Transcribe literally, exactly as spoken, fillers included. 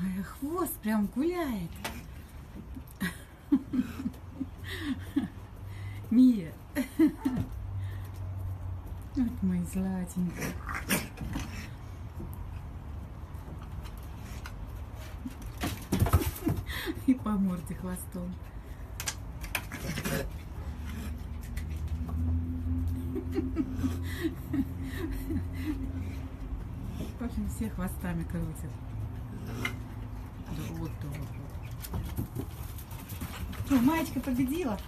Ай, хвост прям гуляет. Мия. Вот мои златенькие. И по морде хвостом. В общем, все хвостами крутят. Да, вот, да, вот. О, маечка победила.